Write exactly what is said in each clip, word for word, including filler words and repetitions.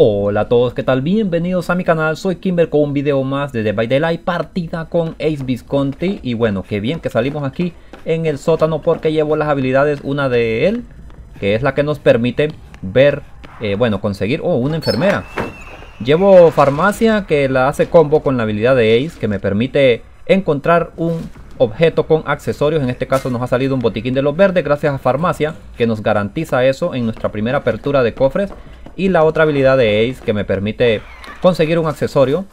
Hola a todos, ¿qué tal? Bienvenidos a mi canal, soy Kimber con un video más de Dead By Daylight, partida con Ace Visconti. Y bueno, qué bien que salimos aquí en el sótano porque llevo las habilidades, una de él, que es la que nos permite ver, eh, bueno, conseguir, oh, una enfermera. Llevo farmacia, que la hace combo con la habilidad de Ace, que me permite encontrar un objeto con accesorios. En este caso nos ha salido un botiquín de los verdes gracias a farmacia, que nos garantiza eso en nuestra primera apertura de cofres. Y la otra habilidad de Ace que me permite conseguir un accesorio.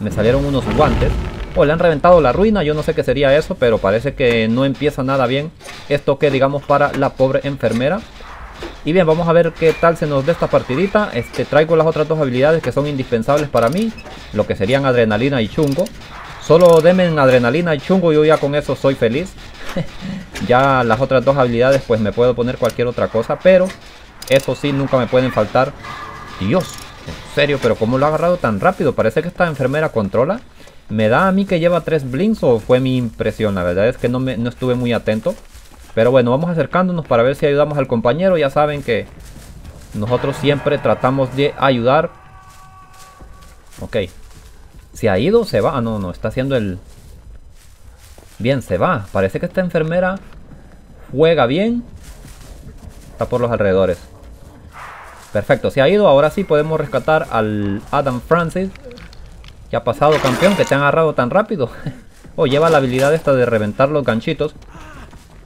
Me salieron unos guantes. O le han reventado la ruina. Yo no sé qué sería eso. Pero parece que no empieza nada bien esto que digamos para la pobre enfermera. Y bien, vamos a ver qué tal se nos dé esta partidita. Este, traigo las otras dos habilidades que son indispensables para mí. Lo que serían adrenalina y chungo. Solo denme en adrenalina y chungo. Yo ya con eso soy feliz. Ya las otras dos habilidades pues me puedo poner cualquier otra cosa. Pero... eso sí, nunca me pueden faltar. Dios, en serio, pero ¿cómo lo ha agarrado tan rápido? Parece que esta enfermera controla. Me da a mí que lleva tres blinks, o fue mi impresión. La verdad es que no, me, no estuve muy atento. Pero bueno, vamos acercándonos para ver si ayudamos al compañero. Ya saben que nosotros siempre tratamos de ayudar. Ok. ¿Se ha ido? ¿Se va? Ah, no, no, está haciendo el... Bien, se va. Parece que esta enfermera juega bien. Está por los alrededores. Perfecto, se ha ido. Ahora sí podemos rescatar al Adam Francis. ¿Qué ha pasado, campeón? Que te han agarrado tan rápido. O oh, lleva la habilidad esta de reventar los ganchitos.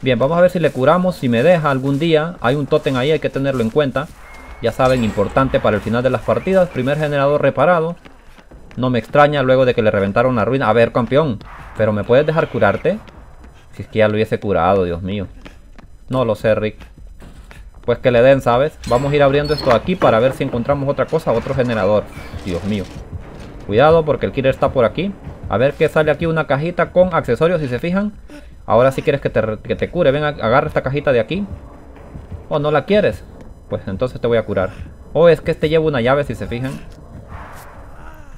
Bien, vamos a ver si le curamos. Si me deja algún día. Hay un tótem ahí, hay que tenerlo en cuenta. Ya saben, importante para el final de las partidas. Primer generador reparado. No me extraña luego de que le reventaron la ruina. A ver, campeón, pero ¿me puedes dejar curarte? Si es que ya lo hubiese curado, Dios mío. No lo sé, Rick. Pues que le den, ¿sabes? Vamos a ir abriendo esto de aquí para ver si encontramos otra cosa, otro generador. Dios mío. Cuidado porque el killer está por aquí. A ver qué sale aquí, una cajita con accesorios, si se fijan. Ahora si quieres que te, que te cure, ven, agarra esta cajita de aquí. ¿O no la quieres? Pues entonces te voy a curar. O es que este lleva una llave, si se fijan.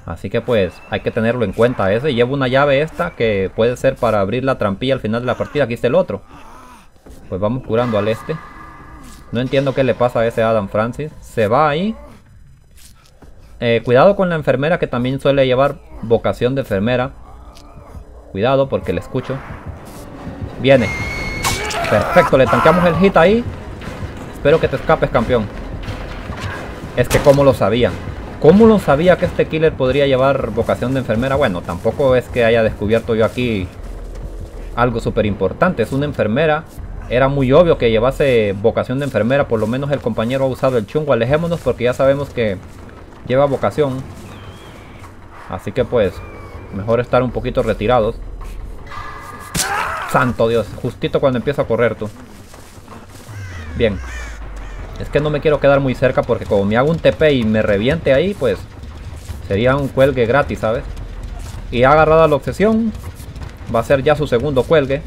Así que pues hay que tenerlo en cuenta ese. Lleva una llave esta que puede ser para abrir la trampilla al final de la partida. Aquí está el otro. Pues vamos curando al este. No entiendo qué le pasa a ese Adam Francis. Se va ahí. Eh, cuidado con la enfermera que también suele llevar vocación de enfermera. Cuidado porque le escucho. Viene. Perfecto, le tanqueamos el hit ahí. Espero que te escapes, campeón. Es que cómo lo sabía. ¿Cómo lo sabía que este killer podría llevar vocación de enfermera? Bueno, tampoco es que haya descubierto yo aquí algo súper importante. Es una enfermera. Era muy obvio que llevase vocación de enfermera. Por lo menos el compañero ha usado el chungo. Alejémonos porque ya sabemos que lleva vocación. Así que pues, mejor estar un poquito retirados. ¡Santo Dios! Justito cuando empieza a correr tú. Bien. Es que no me quiero quedar muy cerca porque como me hago un T P y me reviente ahí, pues sería un cuelgue gratis, ¿sabes? Y ha agarrado la obsesión. Va a ser ya su segundo cuelgue.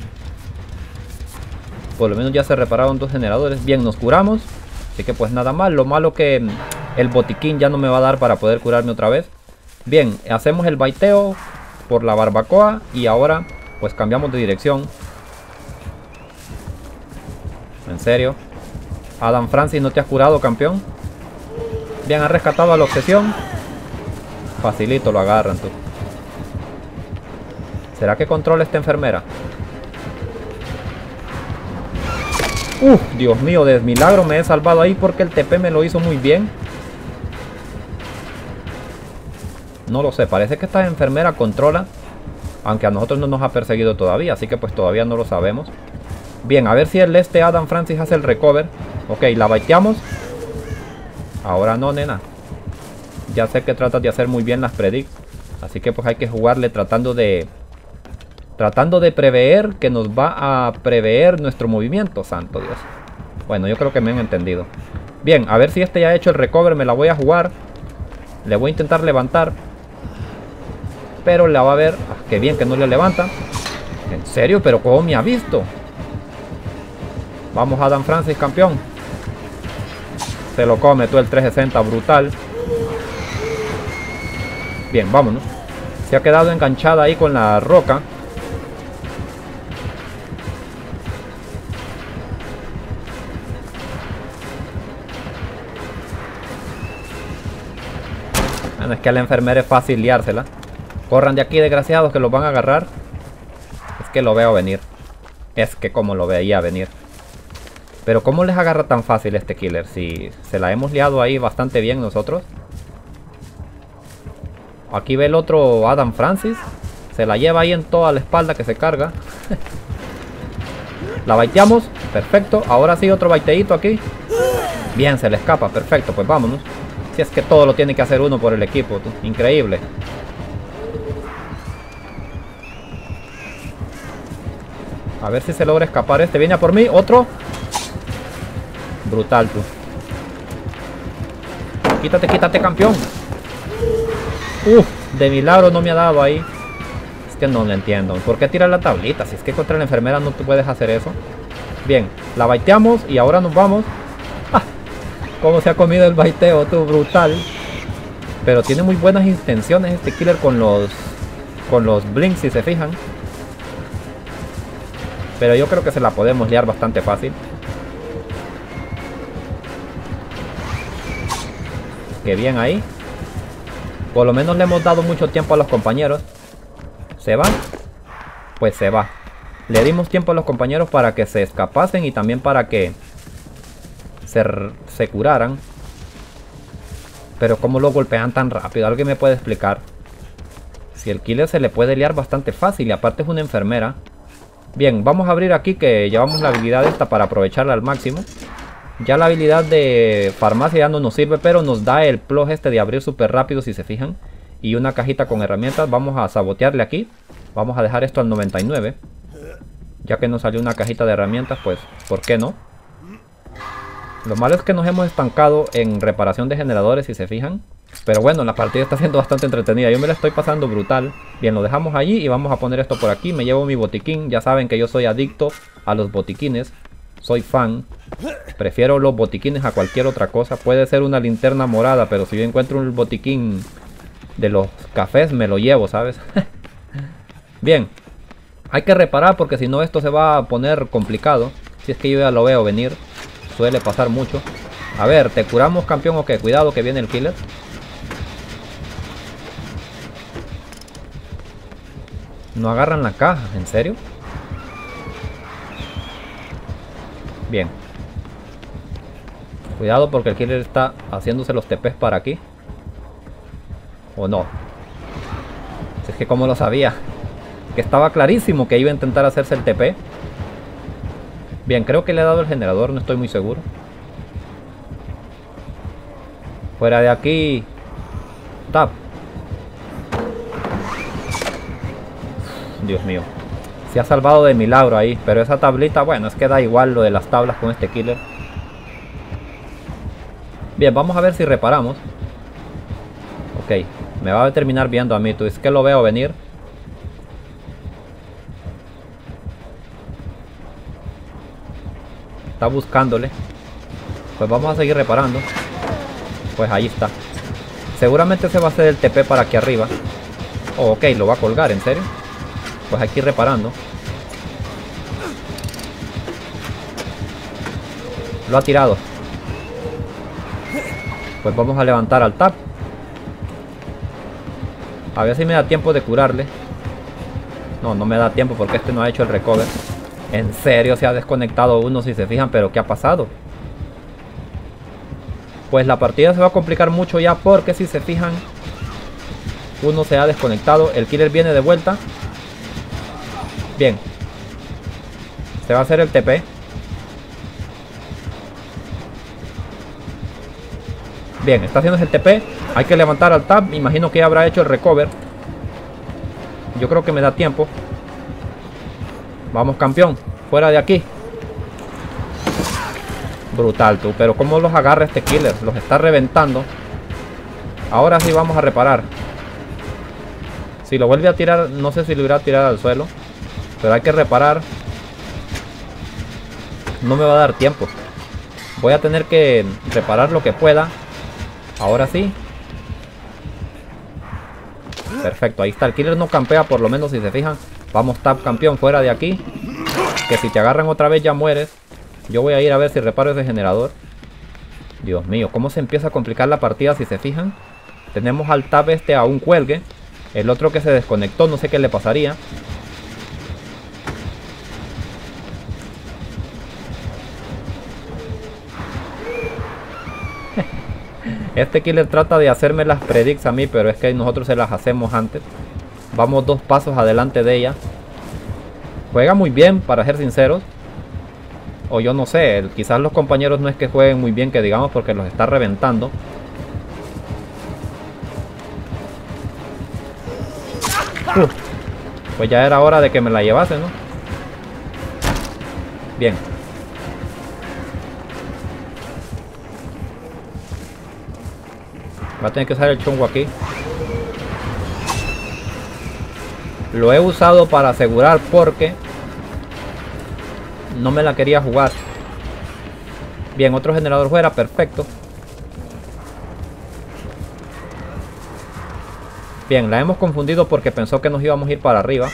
Por lo menos ya se repararon dos generadores. Bien, nos curamos. Así que pues nada mal. Lo malo que el botiquín ya no me va a dar para poder curarme otra vez. Bien, hacemos el baiteo por la barbacoa. Y ahora pues cambiamos de dirección. En serio. Adam Francis, ¿no te has curado, campeón? Bien, han rescatado a la obsesión. Facilito lo agarran tú. ¿Será que controla esta enfermera? Uf, Dios mío, de milagro me he salvado ahí porque el T P me lo hizo muy bien. No lo sé, parece que esta enfermera controla. Aunque a nosotros no nos ha perseguido todavía, así que pues todavía no lo sabemos. Bien, a ver si el este Adam Francis hace el recover. Ok, la baiteamos. Ahora no, nena. Ya sé que tratas de hacer muy bien las predict. Así que pues hay que jugarle tratando de... Tratando de prever que nos va a prever nuestro movimiento, santo Dios. Bueno, yo creo que me han entendido. Bien, a ver si este ya ha hecho el recover, me la voy a jugar. Le voy a intentar levantar. Pero la va a ver... Ah, qué bien que no le levanta. En serio, pero ¿cómo me ha visto? Vamos, Adam Francis, campeón. Se lo come tú el trescientos sesenta, brutal. Bien, vámonos. Se ha quedado enganchada ahí con la roca. Bueno, es que a la enfermera es fácil liársela. Corran de aquí, desgraciados, que los van a agarrar. Es que lo veo venir. Es que como lo veía venir. Pero ¿cómo les agarra tan fácil este killer? Si se la hemos liado ahí bastante bien nosotros. Aquí ve el otro Adam Francis. Se la lleva ahí en toda la espalda que se carga. La baiteamos. Perfecto. Ahora sí, otro baiteíto aquí. Bien, se le escapa. Perfecto, pues vámonos. Si es que todo lo tiene que hacer uno por el equipo. Tú. Increíble. A ver si se logra escapar este. Viene a por mí. Otro. Brutal, tú. Quítate, quítate, campeón. Uf, de milagro no me ha dado ahí. Es que no lo entiendo. ¿Por qué tirar la tablita? Si es que contra la enfermera no te puedes hacer eso. Bien, la baiteamos y ahora nos vamos. ¡Ah! Cómo se ha comido el baiteo, tú. Brutal. Pero tiene muy buenas intenciones este killer con los, con los blinks, si se fijan. Pero yo creo que se la podemos liar bastante fácil. Que bien ahí. Por lo menos le hemos dado mucho tiempo a los compañeros. ¿Se va? Pues se va. Le dimos tiempo a los compañeros para que se escapasen y también para que se, se curaran. Pero ¿cómo lo golpean tan rápido? ¿Alguien me puede explicar? Si el killer se le puede liar bastante fácil y aparte es una enfermera. Bien, vamos a abrir aquí que llevamos la habilidad esta para aprovecharla al máximo. Ya la habilidad de farmacia ya no nos sirve, pero nos da el plus este de abrir súper rápido, si se fijan. Y una cajita con herramientas. Vamos a sabotearle aquí. Vamos a dejar esto al noventa y nueve. Ya que nos salió una cajita de herramientas, pues, ¿por qué no? Lo malo es que nos hemos estancado en reparación de generadores, si se fijan. Pero bueno, la partida está siendo bastante entretenida. Yo me la estoy pasando brutal. Bien, lo dejamos allí y vamos a poner esto por aquí. Me llevo mi botiquín. Ya saben que yo soy adicto a los botiquines. Soy fan. Prefiero los botiquines a cualquier otra cosa. Puede ser una linterna morada, pero si yo encuentro un botiquín de los cafés, me lo llevo, ¿sabes? Bien. Hay que reparar porque si no esto se va a poner complicado. Si es que yo ya lo veo venir. Suele pasar mucho. A ver, ¿te curamos, campeón? Ok, cuidado que viene el killer. No agarran la caja, ¿en serio? Bien. Cuidado porque el killer está haciéndose los tepes para aquí. ¿O no? Si es que como lo sabía. Que estaba clarísimo que iba a intentar hacerse el T P. Bien, creo que le he dado el generador. No estoy muy seguro. Fuera de aquí. Tap. Dios mío. Se ha salvado de milagro ahí, pero esa tablita, bueno, es que da igual lo de las tablas con este killer. Bien, vamos a ver si reparamos. Ok, me va a terminar viendo a mí, tú, es que lo veo venir. Está buscándole. Pues vamos a seguir reparando. Pues ahí está. Seguramente se va a hacer el T P para aquí arriba. Oh, ok, lo va a colgar, ¿en serio? Pues aquí reparando. Lo ha tirado. Pues vamos a levantar al tap. A ver si me da tiempo de curarle. No, no me da tiempo porque este no ha hecho el recover. En serio, se ha desconectado uno, si se fijan. Pero ¿qué ha pasado? Pues la partida se va a complicar mucho ya porque si se fijan, uno se ha desconectado. El killer viene de vuelta. Bien. Se va a hacer el T P. Bien, está haciendo el T P. Hay que levantar al tab. Me imagino que ya habrá hecho el recover. Yo creo que me da tiempo. Vamos, campeón. Fuera de aquí. Brutal, tú. Pero cómo los agarra este killer. Los está reventando. Ahora sí vamos a reparar. Si lo vuelve a tirar, no sé si lo irá a tirar al suelo. Pero hay que reparar. No me va a dar tiempo. Voy a tener que reparar lo que pueda. Ahora sí. Perfecto, ahí está. El killer no campea por lo menos, si se fijan. Vamos, tap, campeón, fuera de aquí. Que si te agarran otra vez ya mueres. Yo voy a ir a ver si reparo ese generador. Dios mío, cómo se empieza a complicar la partida, si se fijan. Tenemos al Tab este a un cuelgue. El otro que se desconectó, no sé qué le pasaría. Este killer trata de hacerme las predicts a mí, pero es que nosotros se las hacemos antes. Vamos dos pasos adelante de ella. Juega muy bien, para ser sinceros. O yo no sé, quizás los compañeros no es que jueguen muy bien, que digamos, porque los está reventando. Uh, pues ya era hora de que me la llevase, ¿no? Bien. Va a tener que usar el chongo aquí. Lo he usado para asegurar porque no me la quería jugar. Bien, otro generador fuera, perfecto. Bien, la hemos confundido porque pensó que nos íbamos a ir para arriba.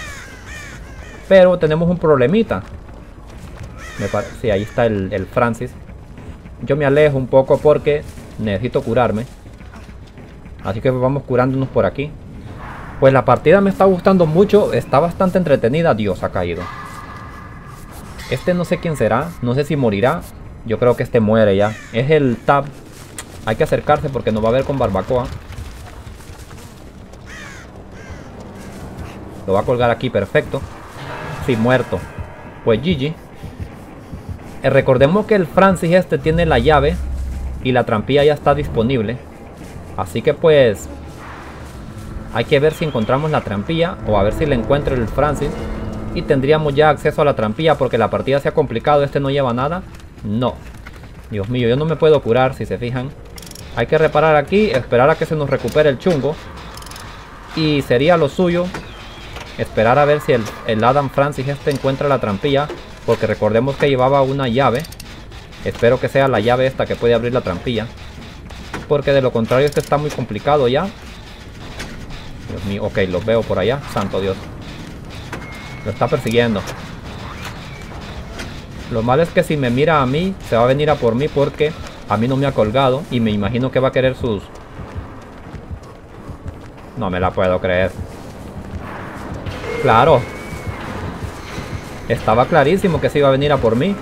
Pero tenemos un problemita. Me parece, sí, ahí está el, el Francis. Yo me alejo un poco porque necesito curarme. Así que vamos curándonos por aquí. Pues la partida me está gustando mucho. Está bastante entretenida. Dios, ha caído. Este no sé quién será. No sé si morirá. Yo creo que este muere ya. Es el Tab. Hay que acercarse porque nos va a ver con barbacoa. Lo va a colgar aquí. Perfecto. Sí, muerto. Pues G G. Eh, recordemos que el Francis este tiene la llave. Y la trampilla ya está disponible. Así que pues hay que ver si encontramos la trampilla o a ver si le encuentra el Francis. Y tendríamos ya acceso a la trampilla porque la partida se ha complicado. Este no lleva nada. No. Dios mío, yo no me puedo curar si se fijan. Hay que reparar aquí, esperar a que se nos recupere el chungo. Y sería lo suyo esperar a ver si el, el Adam Francis este encuentra la trampilla. Porque recordemos que llevaba una llave. Espero que sea la llave esta que puede abrir la trampilla. Porque de lo contrario este está muy complicado ya. Dios mío, ok, los veo por allá. Santo Dios. Lo está persiguiendo. Lo malo es que si me mira a mí, se va a venir a por mí porque a mí no me ha colgado. Y me imagino que va a querer sus... No me la puedo creer. Claro. Estaba clarísimo que se iba a venir a por mí.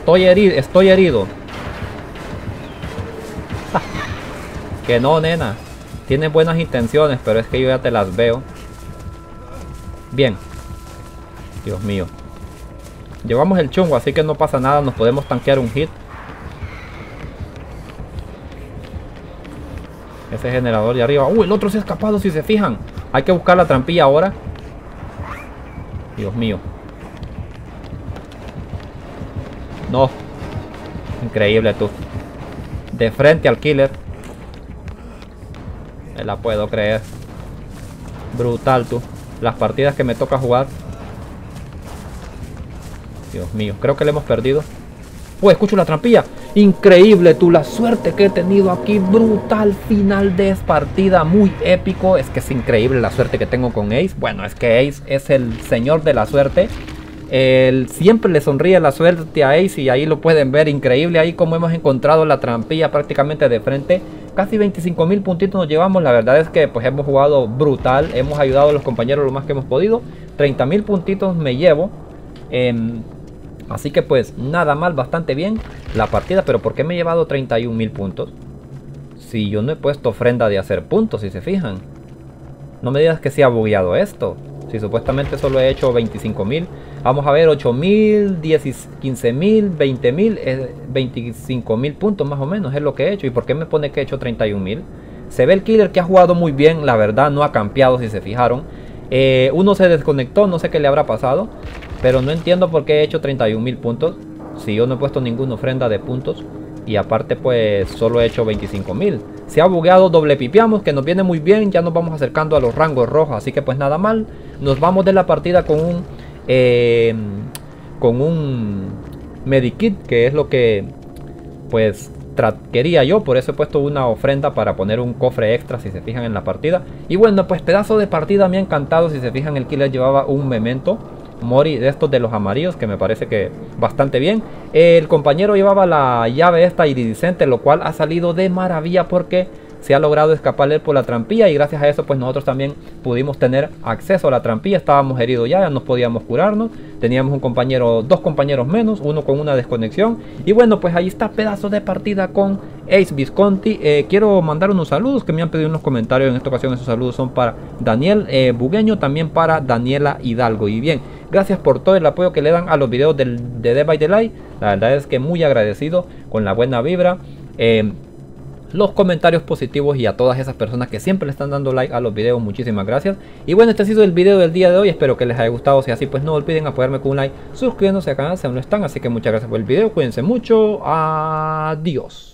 Estoy herido, estoy herido. Que no, nena. Tienes buenas intenciones, pero es que yo ya te las veo. Bien. Dios mío. Llevamos el chungo, así que no pasa nada. Nos podemos tanquear un hit. Ese generador de arriba. ¡Uy! El otro se ha escapado, si se fijan. Hay que buscar la trampilla ahora. Dios mío. No. Increíble tú. De frente al killer. Me la puedo creer. Brutal tú. Las partidas que me toca jugar. Dios mío. Creo que le hemos perdido. Uy, escucho la trampilla. Increíble tú. La suerte que he tenido aquí. Brutal final de partida. Muy épico. Es que es increíble la suerte que tengo con Ace. Bueno, es que Ace es el señor de la suerte. Él siempre le sonríe la suerte a Ace. Y ahí lo pueden ver. Increíble ahí como hemos encontrado la trampilla prácticamente de frente. Casi veinticinco mil puntitos nos llevamos. La verdad es que pues hemos jugado brutal. Hemos ayudado a los compañeros lo más que hemos podido. treinta mil puntitos me llevo. Eh, así que pues nada mal, bastante bien la partida. Pero ¿por qué me he llevado treinta y un mil puntos? Si yo no he puesto ofrenda de hacer puntos, si se fijan. No me digas que se ha bugueado esto. Si supuestamente solo he hecho veinticinco mil. Vamos a ver, ocho mil, quince mil, veinte mil, veinticinco mil puntos más o menos es lo que he hecho. ¿Y por qué me pone que he hecho treinta y un mil? Se ve el killer que ha jugado muy bien, la verdad no ha campeado si se fijaron. Eh, uno se desconectó, no sé qué le habrá pasado, pero no entiendo por qué he hecho treinta y un mil puntos. Si yo no he puesto ninguna ofrenda de puntos y aparte pues solo he hecho veinticinco mil. Se ha bugueado, doble pipiamos, que nos viene muy bien, ya nos vamos acercando a los rangos rojos, así que pues nada mal. Nos vamos de la partida con un... Eh, con un medikit, que es lo que pues quería yo, por eso he puesto una ofrenda para poner un cofre extra si se fijan en la partida. Y bueno, pues pedazo de partida, me ha encantado si se fijan. El killer llevaba un memento, Mori de estos de los amarillos, que me parece que bastante bien. El compañero llevaba la llave esta iridiscente, lo cual ha salido de maravilla porque se ha logrado escapar él por la trampilla, y gracias a eso pues nosotros también pudimos tener acceso a la trampilla. Estábamos heridos ya, ya no podíamos curarnos, teníamos un compañero, dos compañeros menos, uno con una desconexión. Y bueno, pues ahí está, pedazo de partida con Ace Visconti. Eh, quiero mandar unos saludos que me han pedido en los comentarios. En esta ocasión esos saludos son para Daniel eh, Bugueño, también para Daniela Hidalgo. Y bien, gracias por todo el apoyo que le dan a los videos del, de Dead by Daylight. La verdad es que muy agradecido con la buena vibra, eh, los comentarios positivos, y a todas esas personas que siempre le están dando like a los videos, muchísimas gracias. Y bueno, este ha sido el video del día de hoy, espero que les haya gustado. Si así pues no olviden apoyarme con un like, suscribiéndose al canal si aún no están, así que muchas gracias por el video, cuídense mucho, adiós.